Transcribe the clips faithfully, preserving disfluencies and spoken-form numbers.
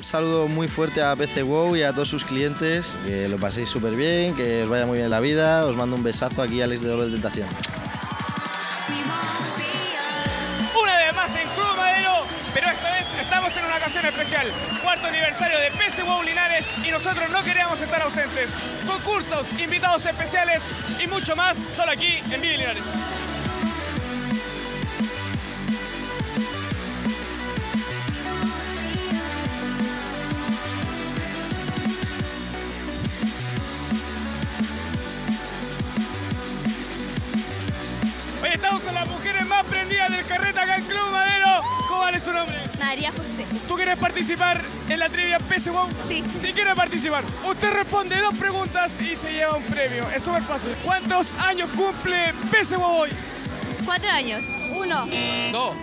Un saludo muy fuerte a P C WoW y a todos sus clientes. Que lo paséis súper bien, que os vaya muy bien la vida. Os mando un besazo aquí, Alex de Doble Tentación. Una vez más en Club Madero, pero esta vez estamos en una ocasión especial. Cuarto aniversario de P C WoW Linares y nosotros no queríamos estar ausentes. Concursos, invitados especiales y mucho más, solo aquí en Vive Linares. Estamos con las mujeres más prendidas del Carreta Gang Club Madero. ¿Cómo vale su nombre? María José. ¿Tú quieres participar en la trivia P C WoW? Sí. Si quiere participar, usted responde dos preguntas y se lleva un premio. Es súper fácil. ¿Cuántos años cumple P C WoW hoy? Cuatro años. Uno. Dos.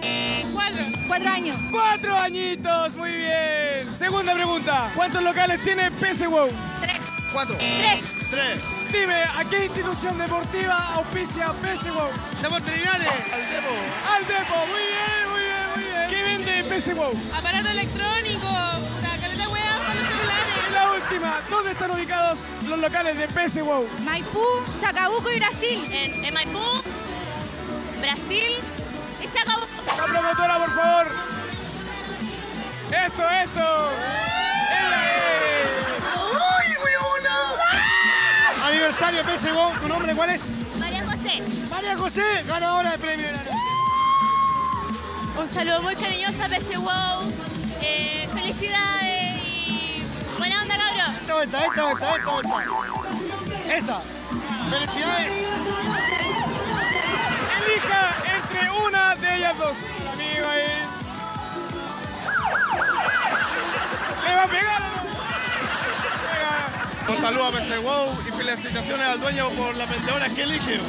Cuatro. Cuatro años. Cuatro añitos. Muy bien. Segunda pregunta. ¿Cuántos locales tiene P C WoW? Tres. Cuatro. Tres. Tres. Dime, ¿a qué institución deportiva auspicia P C WoW? Deportes Linares. Al Depo. Al Depo, muy bien, muy bien, muy bien. ¿Qué vende P C WoW? Aparato electrónico, la caleta wea para los celulares. Y la última, ¿dónde están ubicados los locales de P C WoW? Maipú, Chacabuco y Brasil. En, en Maipú, Brasil y Chacabuco. La promotora, por favor. Eso, eso. Aniversario P C WoW, ¿tu nombre cuál es? María José. María José, ganadora de premio de la noche. Un saludo muy cariñoso a P C WoW. Eh, felicidades y buena onda, cabrón. Esta vuelta, esta vuelta, esta vuelta. Esa. Felicidades. Elija entre una de ellas dos. El amigo ahí. Le va a pegar. Un saludo a P C WoW y felicitaciones al dueño por la vendedora que elige.